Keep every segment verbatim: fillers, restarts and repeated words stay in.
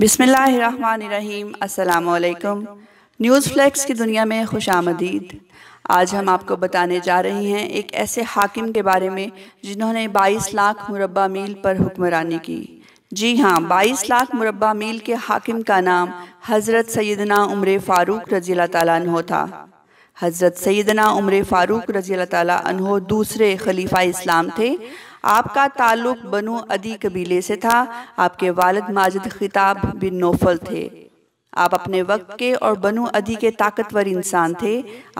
बिस्मिल्लाहिर्रहमानिर्रहीम। अस्सलामुअलैकुम। News flex की दुनिया में खुशामदीद। आज हम आपको बताने जा रहे हैं एक ऐसे हाकिम के बारे में जिन्होंने बाईस लाख मुरबा मील पर हुक्मरानी की। जी हाँ, बाईस लाख मुरबा मील के हाकिम का नाम हज़रत सय्यदना उमर फ़ारूक़ रज़ियल्लाहु ताला अन्हो था। हज़रत सय्यदना उमर फ़ारूक़ रज़ियल्लाहु ताला अन्हो दूसरे खलीफा इस्लाम थे। आपका ताल्लुक बनू आदि कबीले से था। आपके वालिद माजिद खिताब बिन नौफल थे। आप अपने वक्त के और बनू आदि के ताकतवर इंसान थे।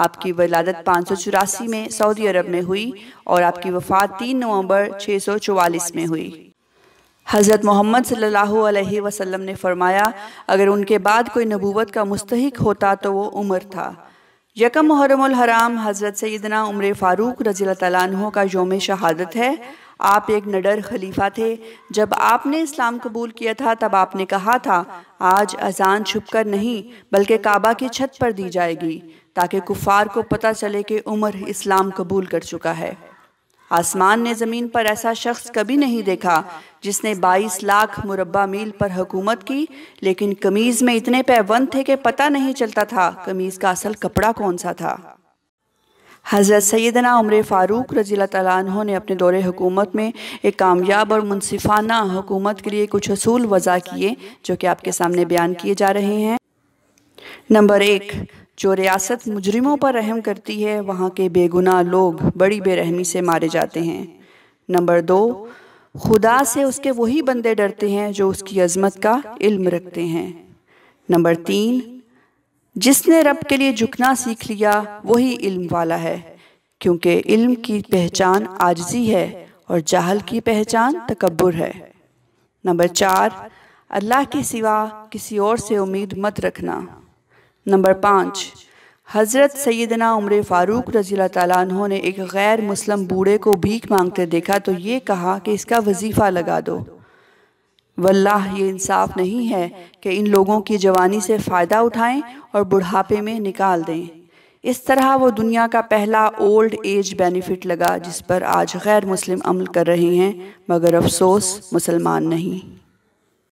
आपकी वलादत पाँच सौ चौरासी में सऊदी अरब में हुई और आपकी वफ़ात तीन नवंबर छः सौ चौवालीस में हुई। हजरत मोहम्मद सल्लल्लाहु अलैहि वसल्लम ने फरमाया, अगर उनके बाद कोई नबूवत का मुस्तहिक होता तो वो उमर था। यकम मुहर्रमुल हराम हज़रत सय्यदना उमर फ़ारूक़ रज़ियल्लाहु ताला अन्हो का योम शहादत है। आप एक निडर खलीफा थे। जब आपने इस्लाम कबूल किया था तब आपने कहा था, आज अजान छुपकर नहीं बल्कि काबा की छत पर दी जाएगी ताकि कुफार को पता चले कि उमर इस्लाम कबूल कर चुका है। आसमान ने ज़मीन पर ऐसा शख्स कभी नहीं देखा जिसने बाईस लाख मुरबा मील पर हुकूमत की, लेकिन कमीज़ में इतने पैबंद थे कि पता नहीं चलता था कमीज़ का असल कपड़ा कौन सा था। हज़रत सय्यदना उमर फ़ारूक़ रज़ियल्लाहु ताला अन्हो ने अपने दौरे हुकूमत में एक कामयाब और मुनसिफाना हुकूमत के लिए कुछ असूल वज़ा किए जो कि आपके सामने बयान किए जा रहे हैं। नंबर एक, जो रियासत मुजरिमों पर रहम करती है वहाँ के बेगुनाह लोग बड़ी बेरहमी से मारे जाते हैं। नंबर दो, खुदा से उसके वही बंदे डरते हैं जो उसकी अजमत का इल्म रखते हैं। नंबर तीन, जिसने रब के लिए झुकना सीख लिया वही इल्म वाला है, क्योंकि इल्म की पहचान आजजी है और जाहल की पहचान तकब्बुर है। नंबर चार, अल्लाह के सिवा किसी और से उम्मीद मत रखना। नंबर पाँच, हज़रत सय्यदना उमर फ़ारूक़ रज़ियल्लाहु ताला अन्हो ने एक गैर मुस्लिम बूढ़े को भीख मांगते देखा तो ये कहा कि इसका वजीफ़ा लगा दो। वल्लाह ये इंसाफ नहीं है कि इन लोगों की जवानी से फ़ायदा उठाएं और बुढ़ापे में निकाल दें। इस तरह वो दुनिया का पहला ओल्ड एज बेनिफिट लगा जिस पर आज गैर मुस्लिम अमल कर रहे हैं, मगर अफसोस मुसलमान नहीं।